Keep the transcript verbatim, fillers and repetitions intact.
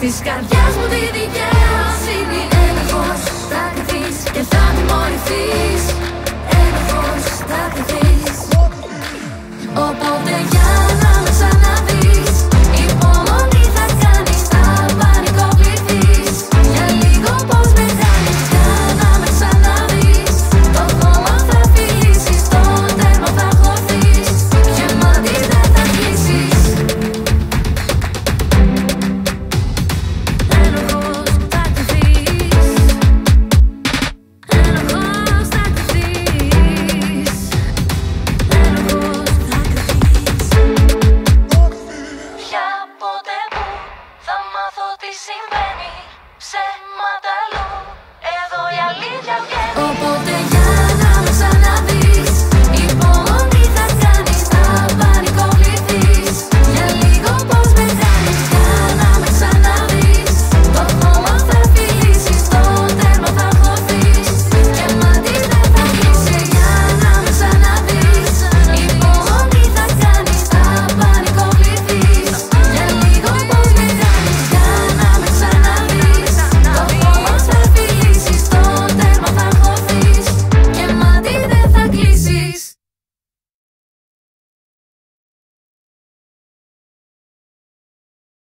Της καρδιάς μου τη δικαιοσύνη. Ένα φως θα καθείς και θα τιμωρηθείς.